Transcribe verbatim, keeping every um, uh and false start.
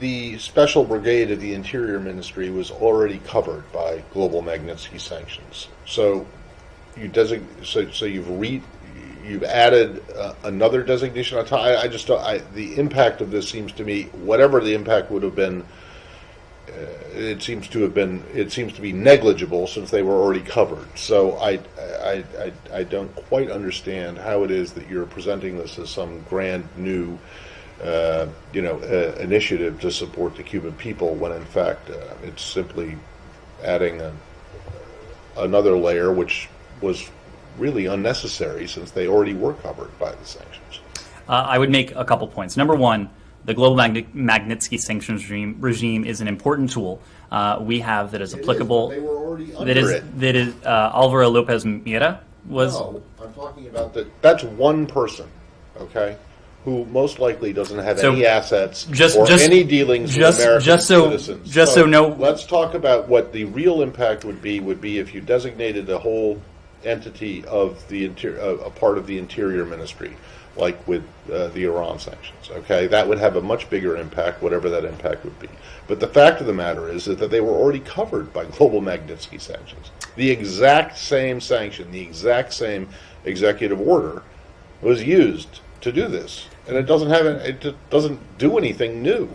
the Special Brigade of the Interior Ministry was already covered by Global Magnitsky sanctions. So you designate, so, so you've re, you've added uh, another designation on top. I, I just I, the impact of this seems to me, whatever the impact would have been, uh, it seems to have been it seems to be negligible since they were already covered. So I I I, I don't quite understand how it is that you're presenting this as some grand new Uh, you know, uh, initiative to support the Cuban people, when in fact uh, it's simply adding a, another layer, which was really unnecessary since they already were covered by the sanctions. Uh, I would make a couple points. Number one, the global Magn Magnitsky sanctions regime, regime is an important tool uh, we have that is applicable. It is, they were already under that is it. that is uh, Alvaro Lopez Miera was. No, I'm talking about that. That's one person. Okay. Who most likely doesn't have so any assets just, or just, any dealings just, with American just so, citizens. Just so, so no. Let's talk about what the real impact would be. Would be if you designated the whole entity of the interior, uh, a part of the Interior Ministry, like with uh, the Iran sanctions. Okay, that would have a much bigger impact, whatever that impact would be. But the fact of the matter is, is that they were already covered by global Magnitsky sanctions. The exact same sanction, the exact same executive order, was used to do this. And it doesn't have it doesn't do anything new.